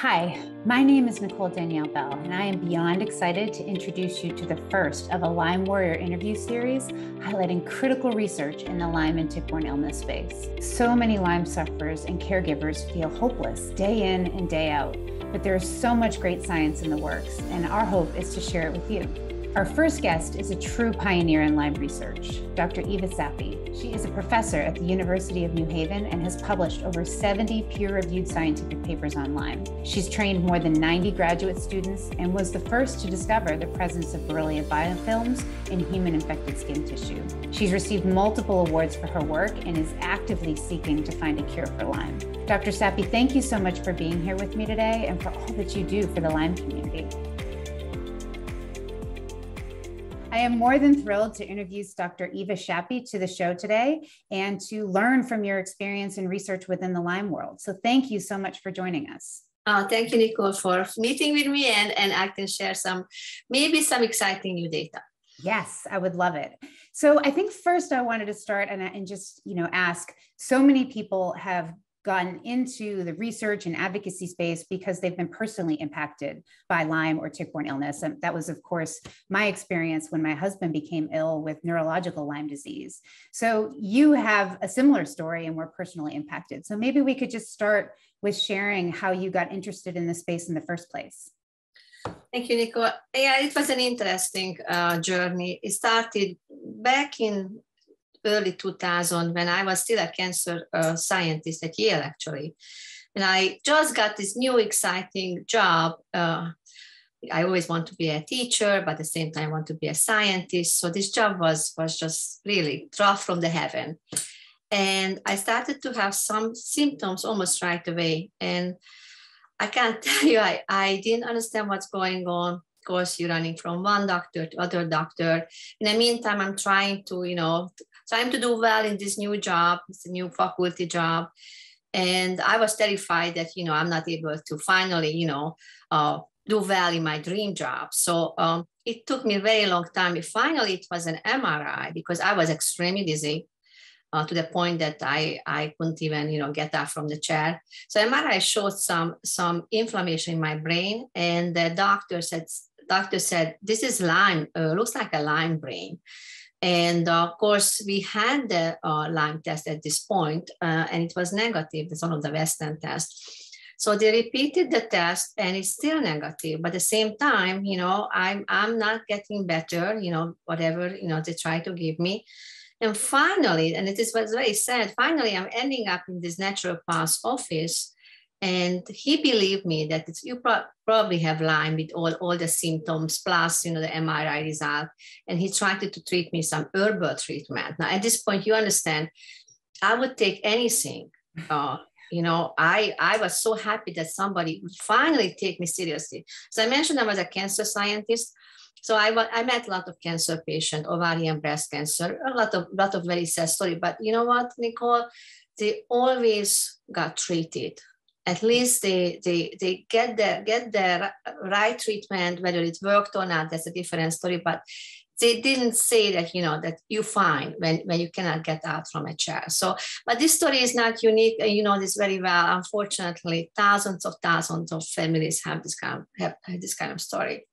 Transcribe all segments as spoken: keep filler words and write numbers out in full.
Hi, my name is Nicole Danielle Bell, and I am beyond excited to introduce you to the first of a Lyme Warrior interview series highlighting critical research in the Lyme and tick-borne illness space. So many Lyme sufferers and caregivers feel hopeless day in and day out, but there is so much great science in the works, and our hope is to share it with you. Our first guest is a true pioneer in Lyme research, Doctor Eva Sapi. She is a professor at the University of New Haven and has published over seventy peer-reviewed scientific papers on Lyme. She's trained more than ninety graduate students and was the first to discover the presence of Borrelia biofilms in human-infected skin tissue. She's received multiple awards for her work and is actively seeking to find a cure for Lyme. Doctor Sapi, thank you so much for being here with me today and for all that you do for the Lyme community. I am more than thrilled to introduce Doctor Eva Sapi to the show today and to learn from your experience and research within the Lyme world. So thank you so much for joining us. Uh, thank you, Nicole, for meeting with me, and, and I can share some, maybe some exciting new data. Yes, I would love it. So I think first I wanted to start and, and just, you know, ask, so many people have gotten into the research and advocacy space because they've been personally impacted by Lyme or tick-borne illness. And that was, of course, my experience when my husband became ill with neurological Lyme disease. So you have a similar story and were personally impacted. So maybe we could just start with sharing how you got interested in this space in the first place. Thank you, Nicole. Yeah, it was an interesting uh, journey. It started back in early two thousand, when I was still a cancer uh, scientist at Yale, actually. And I just got this new exciting job. Uh, I always want to be a teacher, but at the same time, I want to be a scientist. So this job was, was just really dropped from the heaven. And I started to have some symptoms almost right away. And I can't tell you, I, I didn't understand what's going on. Of course, you're running from one doctor to other doctor. In the meantime, I'm trying to, you know, trying to do well in this new job, it's a new faculty job. And I was terrified that, you know, I'm not able to finally, you know, uh, do well in my dream job. So um, it took me a very long time. Finally, it was an M R I because I was extremely dizzy uh, to the point that I, I couldn't even, you know, get up from the chair. So M R I showed some, some inflammation in my brain, and the doctor said, Doctor said, this is Lyme, uh, looks like a Lyme brain. And uh, of course, we had the uh, Lyme test at this point, uh, and it was negative. It's one of the Western tests. So they repeated the test, and it's still negative. But at the same time, you know, I'm, I'm not getting better, you know, whatever, you know, they try to give me. And finally, and it is what's very sad, finally, I'm ending up in this naturopath's office. And he believed me that it's, you pro probably have Lyme with all, all the symptoms, plus, you know, the M R I result. And he tried to, to treat me some herbal treatment. Now, at this point, you understand, I would take anything. Uh, you know, I, I was so happy that somebody would finally take me seriously. So I mentioned I was a cancer scientist. So I, I met a lot of cancer patients, ovarian, breast cancer, a lot of, lot of very sad stories. But you know what, Nicole? They always got treated. At least they, they, they get the, get the right treatment, whether it worked or not, that's a different story, but they didn't say that, you know, that you find when, when you cannot get out from a chair. So, but this story is not unique, and you know this very well. Unfortunately, thousands of thousands of families have this kind of, have, have this kind of story.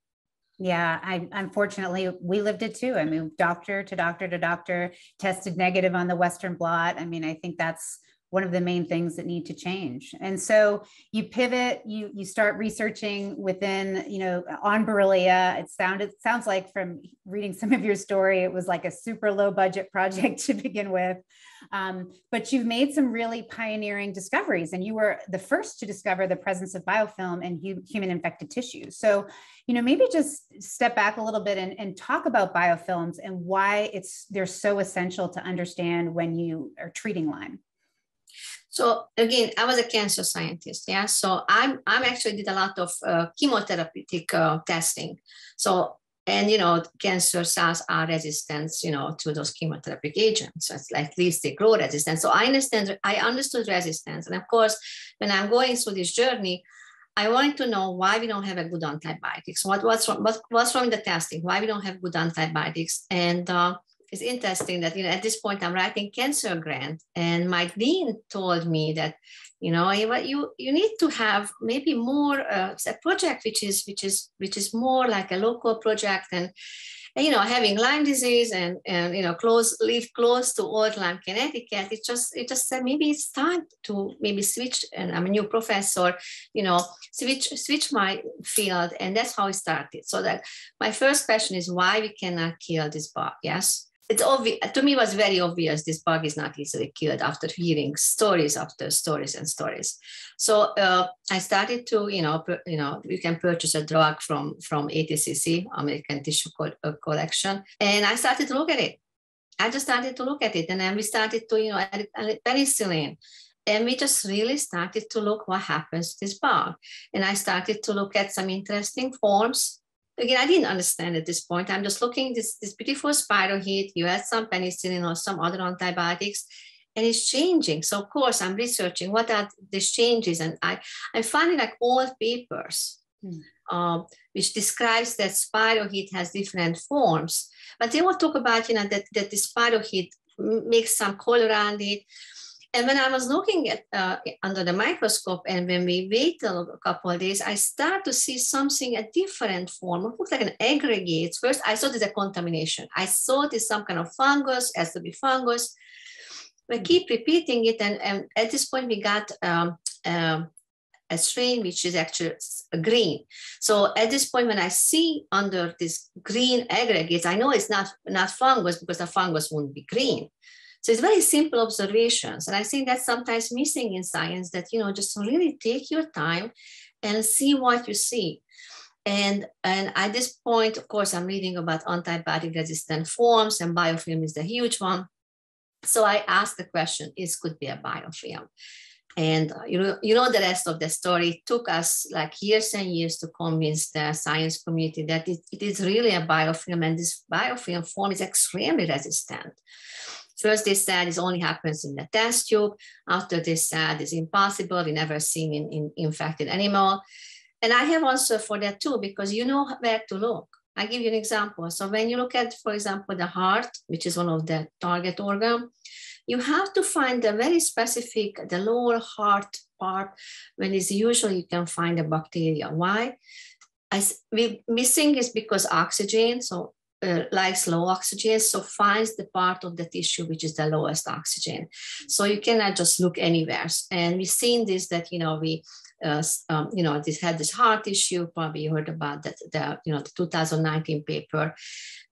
Yeah, I, unfortunately, we lived it too. I mean, doctor to doctor to doctor, tested negative on the Western blot. I mean, I think that's one of the main things that need to change. And so you pivot, you you start researching within, you know, on Borrelia. It sounded sounds like from reading some of your story, it was like a super low budget project to begin with. Um, but you've made some really pioneering discoveries, and you were the first to discover the presence of biofilm in hu human infected tissue. So, you know, maybe just step back a little bit and, and talk about biofilms and why it's they're so essential to understand when you are treating Lyme. So again, I was a cancer scientist, yeah? So I'm, I'm actually did a lot of uh, chemotherapeutic uh, testing. So, and you know, cancer cells are resistant, you know, to those chemotherapeutic agents. So it's like, at least they grow resistant. So I understand, I understood resistance. And of course, when I'm going through this journey, I wanted to know why we don't have a good antibiotics. What, what's, wrong, what, what's wrong with the testing? Why we don't have good antibiotics? And uh, it's interesting that, you know, at this point I'm writing cancer grant, and my dean told me that, you know, you you need to have maybe more uh, a project which is which is which is more like a local project, and, and you know, having Lyme disease and and you know close live close to Old Lyme, Connecticut. It just it just said maybe it's time to maybe switch, and I'm a new professor, you know, switch switch my field, and that's how I started. So that my first question is why we cannot kill this bug. Yes. It's obvious to me. It was very obvious this bug is not easily killed after hearing stories after stories and stories. So uh, I started to, you know, you know, you can purchase a drug from from A T C C, American Tissue Co uh, Collection, and I started to look at it. I just started to look at it, and then we started to, you know, edit, edit penicillin. And we just really started to look what happens to this bug, and I started to look at some interesting forms. Again, I didn't understand at this point. I'm just looking this this beautiful spiral heat. You had some penicillin or some other antibiotics, and it's changing. So of course, I'm researching what are these changes, and I I'm finding like old papers, hmm. um, which describes that spiral heat has different forms. But they will talk about, you know, that that the spiral heat makes some color around it. And when I was looking at uh, under the microscope, and when we wait a couple of days, I start to see something, a different form. It looks like an aggregate. First, I saw this a contamination. I saw this some kind of fungus, has to be fungus. We keep repeating it. And, and at this point, we got um, um, a strain, which is actually green. So at this point, when I see under this green aggregates, I know it's not, not fungus, because the fungus wouldn't be green. So it's very simple observations. And I think that's sometimes missing in science, that, you know, just really take your time and see what you see. And, and at this point, of course, I'm reading about antibiotic resistant forms, and biofilm is the huge one. So I asked the question, is could be a biofilm? And uh, you, know, you know the rest of the story. It took us like years and years to convince the science community that it, it is really a biofilm, and this biofilm form is extremely resistant. First, they said it only happens in the test tube. After, they said it's impossible. We never seen in, in infected animal. And I have answer for that too, because you know where to look. I give you an example. So when you look at, for example, the heart, which is one of the target organ, you have to find the very specific, the lower heart part, when it's usually you can find the bacteria. Why? As we missing is because oxygen. So Uh, likes low oxygen, so finds the part of the tissue which is the lowest oxygen. So you cannot just look anywhere. And we've seen this, that, you know, we, uh, um, you know, this had this heart issue, probably you heard about that, the, you know, the two thousand nineteen paper.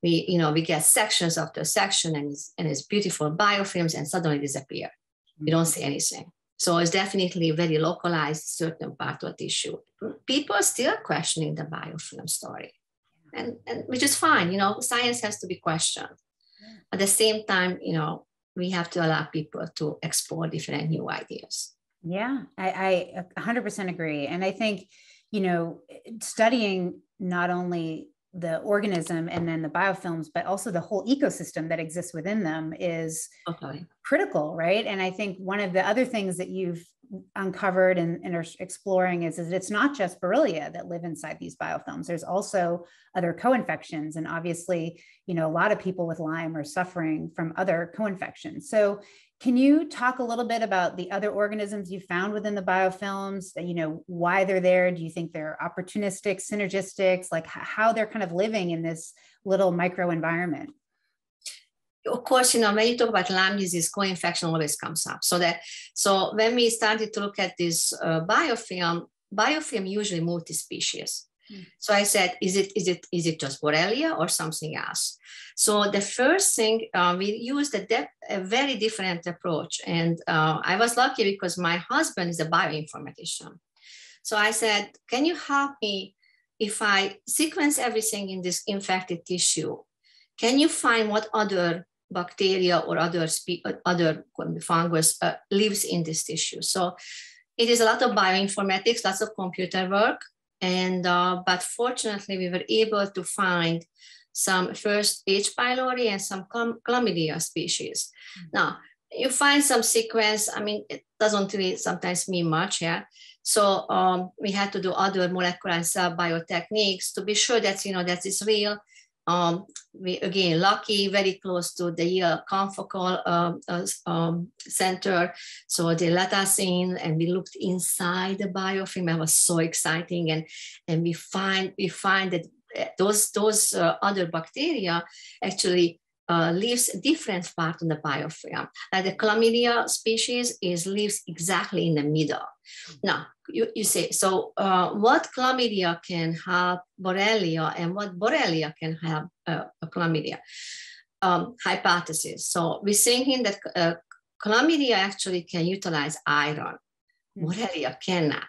We, you know, we get sections after section, and it's, and it's beautiful biofilms, and suddenly disappear. Mm-hmm. You don't see anything. So it's definitely very localized, certain part of tissue. People are still questioning the biofilm story. And, and which is fine, you know, science has to be questioned. Yeah. At the same time, you know, we have to allow people to explore different new ideas. Yeah, I, I one hundred percent agree. And I think, you know, studying not only the organism and then the biofilms, but also the whole ecosystem that exists within them is okay. critical, right? And I think one of the other things that you've uncovered and, and are exploring is, is it's not just Borrelia that live inside these biofilms. There's also other co-infections. And obviously, you know, a lot of people with Lyme are suffering from other co-infections. So can you talk a little bit about the other organisms you found within the biofilms, you know, why they're there? Do you think they're opportunistic, synergistics, like how they're kind of living in this little microenvironment? Of course, you know, when you talk about Lyme disease, co-infection always comes up. So that, so when we started to look at this uh, biofilm, biofilm usually multi-species. Mm. So I said, is it, is it, is it just Borrelia or something else? So the first thing, uh, we used a, depth, a very different approach. And uh, I was lucky because my husband is a bioinformatician. So I said, can you help me if I sequence everything in this infected tissue? Can you find what other bacteria or other other fungus uh, lives in this tissue? So it is a lot of bioinformatics, lots of computer work, and uh, but fortunately we were able to find some first H. pylori and some Chlamydia species. Mm-hmm. Now you find some sequence. I mean, it doesn't really sometimes mean much, yeah. So um, we had to do other molecular and cell bio techniques to be sure that you know that it's real. Um, we again lucky, very close to the Yale confocal um, uh, um, center, so they let us in and we looked inside the biofilm. It was so exciting, and and we find we find that those those uh, other bacteria actually uh, lives a different part on the biofilm. Like the Chlamydia species is lives exactly in the middle. Now you, you say, so uh, what Chlamydia can help Borrelia and what Borrelia can help uh, Chlamydia? Um, hypothesis. So we're thinking that uh, Chlamydia actually can utilize iron. Borrelia cannot.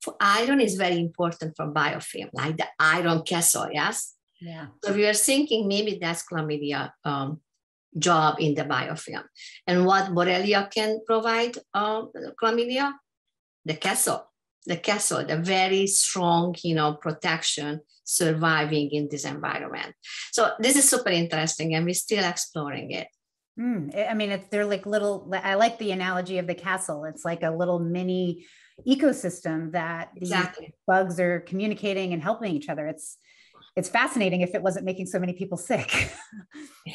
For iron is very important for biofilm, like the iron castle, yes? Yeah. So we are thinking maybe that's Chlamydia um, job in the biofilm. And what Borrelia can provide uh, Chlamydia? The castle, the castle, the very strong, you know, protection surviving in this environment. So this is super interesting, and we're still exploring it. Mm, I mean, it's, they're like little, I like the analogy of the castle. It's like a little mini ecosystem that these exactly. bugs are communicating and helping each other. It's It's fascinating if it wasn't making so many people sick.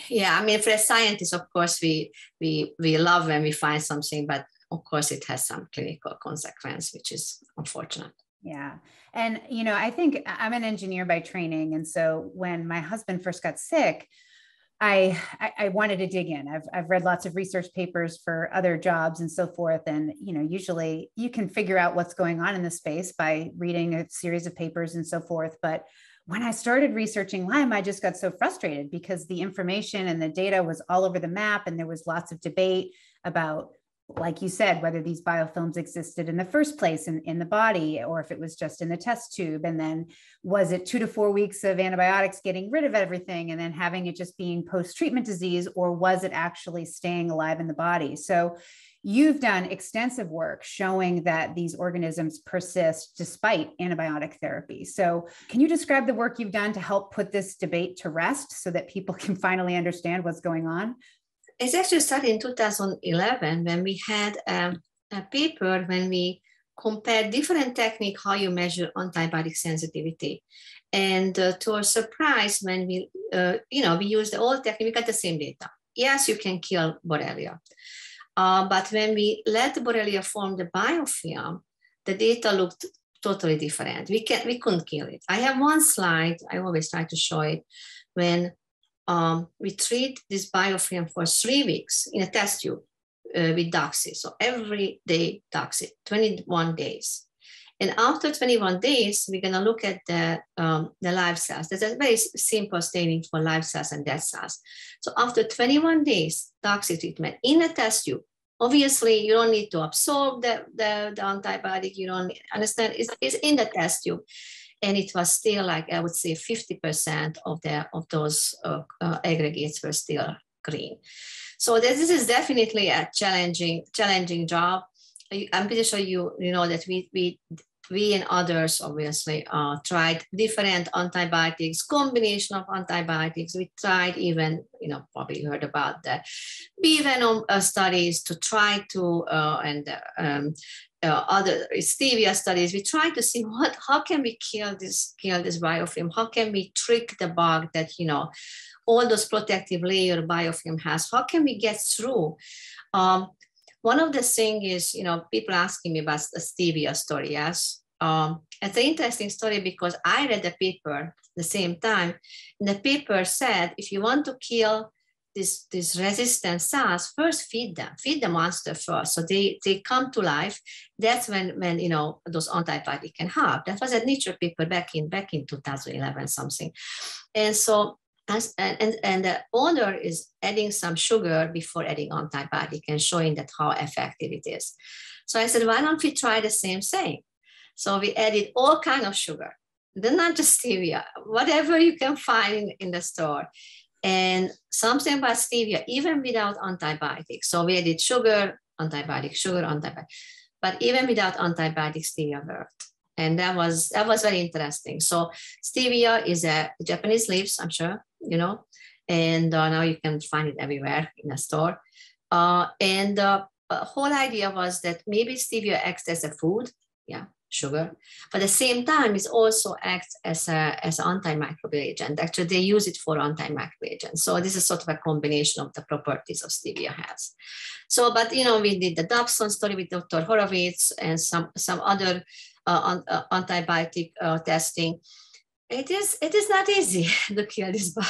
Yeah, I mean, for a scientist, of course, we, we, we love when we find something, but of course it has some clinical consequence, which is unfortunate. Yeah. And, you know, I think I'm an engineer by training. And so when my husband first got sick, I, I, I wanted to dig in. I've, I've read lots of research papers for other jobs and so forth. And, you know, usually you can figure out what's going on in the space by reading a series of papers and so forth. But when I started researching Lyme, I just got so frustrated because the information and the data was all over the map. And there was lots of debate about, like you said, whether these biofilms existed in the first place in, in the body, or if it was just in the test tube. And then was it two to four weeks of antibiotics getting rid of everything and then having it just being post-treatment disease, or was it actually staying alive in the body? So you've done extensive work showing that these organisms persist despite antibiotic therapy. So can you describe the work you've done to help put this debate to rest so that people can finally understand what's going on? It's actually started in two thousand eleven when we had a, a paper when we compared different techniques, how you measure antibiotic sensitivity. And uh, to our surprise, when we, uh, you know, we used the old technique, we got the same data. Yes, you can kill Borrelia. Uh, but when we let Borrelia form the biofilm, the data looked totally different. We, can, we couldn't kill it. I have one slide, I always try to show it, when Um, we treat this biofilm for three weeks in a test tube uh, with doxy. So every day doxy, twenty-one days. And after twenty-one days, we're gonna look at the, um, the live cells. That's a very simple staining for live cells and dead cells. So after twenty-one days, doxy treatment in a test tube, obviously you don't need to absorb the, the, the antibiotic, you don't need, understand, it's, it's in the test tube. And it was still like, I would say fifty percent of the of those uh, uh, aggregates were still green. So this, this is definitely a challenging challenging job. I'm pretty sure you you know that we we we and others obviously uh, tried different antibiotics, combination of antibiotics. We tried even, you know, probably heard about the bee venom uh, studies to try to uh, and. Uh, um, Uh, other stevia studies, we try to see what, how can we kill this, kill this biofilm? How can we trick the bug that, you know, all those protective layer biofilm has? How can we get through? Um, one of the things is, you know, people asking me about the stevia story, yes? Um, it's an interesting story because I read the paper at the same time. And the paper said, if you want to kill This, this resistant cells, first feed them, feed the monster first. So they, they come to life. That's when, when, you know, those antibiotics can help. That was a Nature paper back in, back in two thousand eleven something. And so, and, and, and the author is adding some sugar before adding antibiotic and showing that how effective it is. So I said, why don't we try the same thing? So we added all kinds of sugar, then not just stevia, whatever you can find in, in the store. And something about stevia, even without antibiotics. So we added sugar, antibiotic, sugar, antibiotic. But even without antibiotics, stevia worked. And that was that was very interesting. So stevia is a Japanese leaves, I'm sure, you know. And uh, now you can find it everywhere in a store. Uh, and the uh, whole idea was that maybe stevia acts as a food. Yeah, sugar, but at the same time, it also acts as a as an antimicrobial agent. Actually, they use it for antimicrobial agents. So this is sort of a combination of the properties of stevia has. So, but you know, we did the Dobson study with Doctor Horowitz and some some other uh, uh, antibiotic uh, testing. It is it is not easy to kill this bug.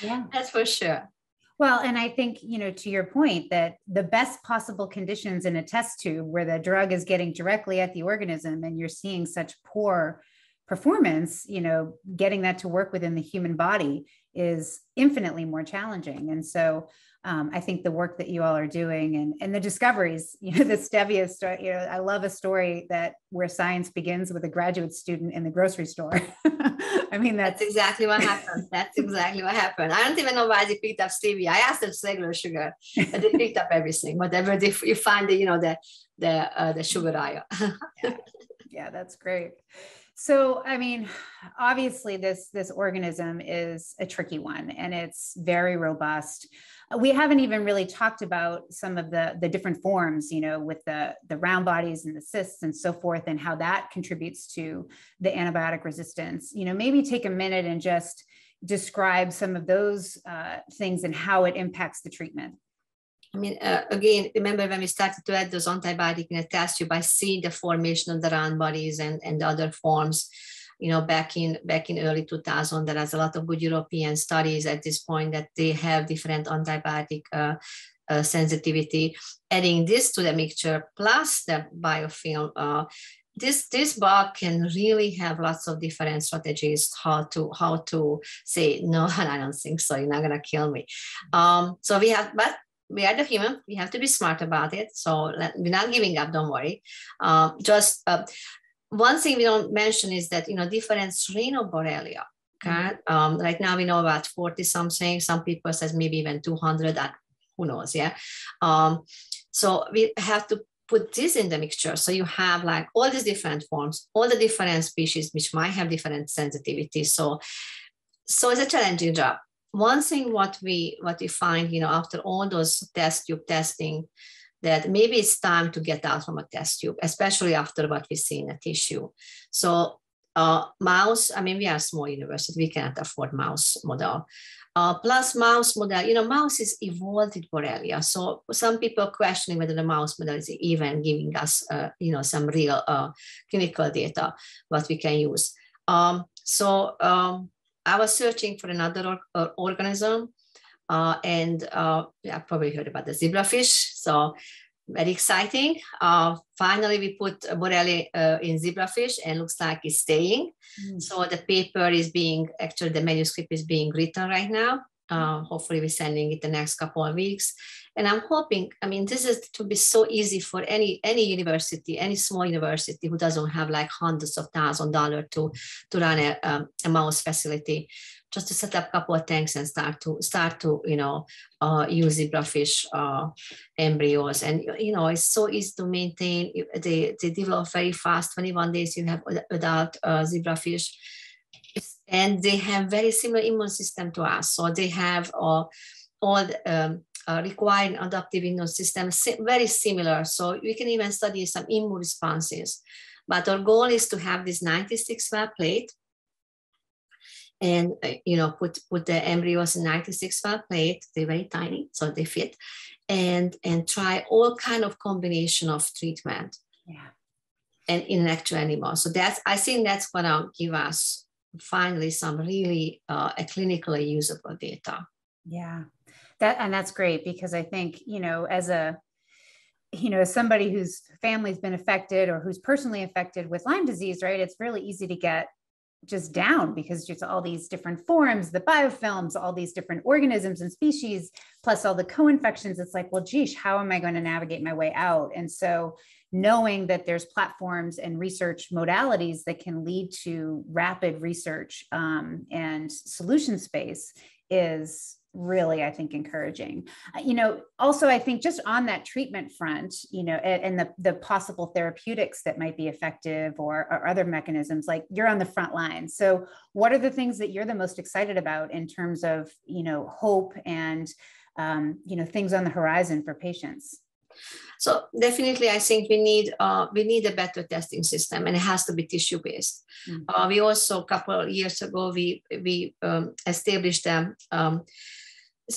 Yeah, that's for sure. Well, and I think, you know, to your point that the best possible conditions in a test tube where the drug is getting directly at the organism and you're seeing such poor performance, you know, getting that to work within the human body is infinitely more challenging. And so um, I think the work that you all are doing and, and the discoveries, you know, the stevia story, you know, I love a story that where science begins with a graduate student in the grocery store. I mean, that's, that's exactly what happened. That's exactly what happened. I don't even know why they picked up stevia. I asked them regular sugar, but they picked up everything, whatever they, you find, the, you know, the, the, uh, the sugar aisle. Yeah. Yeah, that's great. So, I mean, obviously this, this organism is a tricky one and it's very robust. We haven't even really talked about some of the, the different forms, you know, with the, the round bodies and the cysts and so forth, and how that contributes to the antibiotic resistance. You know, maybe take a minute and just describe some of those uh, things and how it impacts the treatment. I mean, uh, again, remember when we started to add those antibiotics in a test tube, I see the formation of the round bodies and, and the other forms, you know, back in back in early two thousand, there was a lot of good European studies at this point that they have different antibiotic uh, uh, sensitivity. Adding this to the mixture plus the biofilm, uh, this this bug can really have lots of different strategies how to how to say, no, I don't think so, you're not gonna kill me. Um, so we have, but we are the human, we have to be smart about it. So let, we're not giving up, don't worry. Uh, just uh, one thing we don't mention is that, you know, different Serenoborrelia, okay? Mm-hmm. Um, right now we know about forty something, some people says maybe even two hundred, uh, who knows, yeah? Um, so we have to put this in the mixture. So you have like all these different forms, all the different species, which might have different sensitivities. So, so it's a challenging job. One thing what we what we find, you know, after all those test tube testing, that maybe it's time to get out from a test tube, especially after what we see in a tissue. So uh, mouse, I mean, we are a small university, we cannot afford mouse model. Uh, plus mouse model, you know, mouse is evolved with Borrelia. So some people are questioning whether the mouse model is even giving us, uh, you know, some real uh, clinical data, what we can use. Um, so, um, I was searching for another or organism, uh, and uh, I probably heard about the zebrafish. So very exciting. Uh, finally, we put Borrelia uh, in zebrafish, and looks like it's staying. Mm. So the paper is being, actually the manuscript is being written right now. Uh, hopefully we're sending it the next couple of weeks. And I'm hoping, I mean, this is to be so easy for any any university, any small university who doesn't have like hundreds of thousands of dollars to, to run a, um, a mouse facility, just to set up a couple of tanks and start to, start to you know, uh, use zebrafish uh, embryos. And, you know, it's so easy to maintain. They, they develop very fast. twenty-one days, you have adult uh, zebrafish. And they have very similar immune system to us. So they have uh, all the, um, uh, required adaptive immune system, very similar. So we can even study some immune responses. But our goal is to have this ninety-six well plate and, uh, you know, put, put the embryos in ninety-six well plate. They're very tiny, so they fit. And, and try all kind of combination of treatment. Yeah. And in an actual animal. So that's, I think that's what I'll give us finally some really uh, a clinically usable data. Yeah, that and that's great, because I think, you know, as a, you know, as somebody whose family's been affected or who's personally affected with Lyme disease, right? It's really easy to get just down because just all these different forms, the biofilms, all these different organisms and species, plus all the co-infections. It's like, well, geez, how am I going to navigate my way out? And so knowing that there's platforms and research modalities that can lead to rapid research um, and solution space is really, I think, encouraging. You know, also, I think just on that treatment front, you know, and, and the, the possible therapeutics that might be effective or, or other mechanisms, like you're on the front line. So what are the things that you're the most excited about in terms of, you know, hope and, um, you know, things on the horizon for patients? So definitely, I think we need uh, we need a better testing system, and it has to be tissue based. Mm-hmm. Uh, we also a couple of years ago we we um, established a um,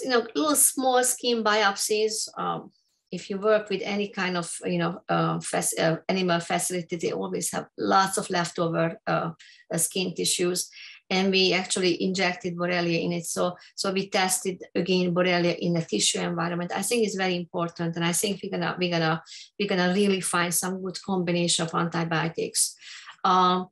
you know little small skin biopsies. Um, if you work with any kind of you know uh, fac- uh, animal facility, they always have lots of leftover uh, uh, skin tissues. And we actually injected Borrelia in it. So, so we tested again Borrelia in a tissue environment. I think it's very important. And I think we're gonna we're gonna we're gonna really find some good combination of antibiotics. Um,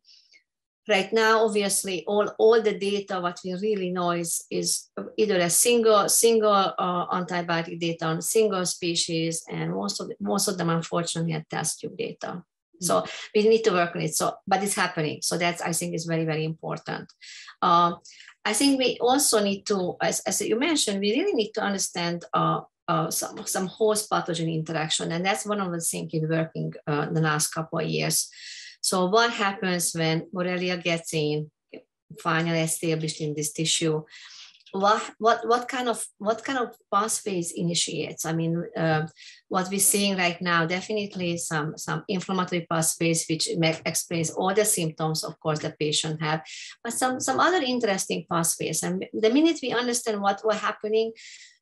right now, obviously, all, all the data what we really know is, is either a single single uh, antibiotic data on single species, and most of the, most of them unfortunately are test tube data. So we need to work on it. So, but it's happening. So that's, I think, is very, very important. Uh, I think we also need to, as, as you mentioned, we really need to understand uh, uh, some, some host pathogen interaction. And that's one of the things in working uh, the last couple of years. So what happens when Borrelia gets in, finally established in this tissue? What, what, what kind of what kind of pathways initiates? I mean, uh, what we're seeing right now, definitely some, some inflammatory pathways, which explains all the symptoms, of course, the patient have, but some, some other interesting pathways. And the minute we understand what was happening,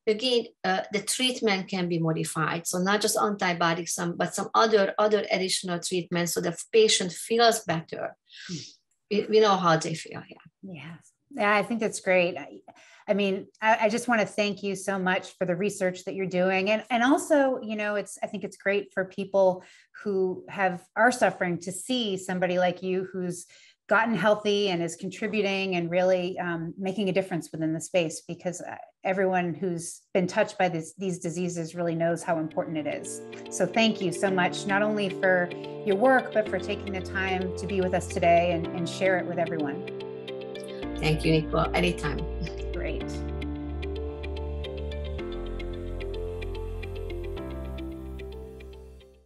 again, uh, the treatment can be modified. So not just antibiotics, some, but some other, other additional treatments so the patient feels better. Mm. We, we know how they feel here. Yeah. Yes. Yeah, I think that's great. I, I mean, I, I just want to thank you so much for the research that you're doing. And, and also, you know, it's, I think it's great for people who have, are suffering to see somebody like you who's gotten healthy and is contributing and really um, making a difference within the space, because everyone who's been touched by this, these diseases really knows how important it is. So thank you so much, not only for your work, but for taking the time to be with us today and, and share it with everyone. Thank you, Nicole. Anytime.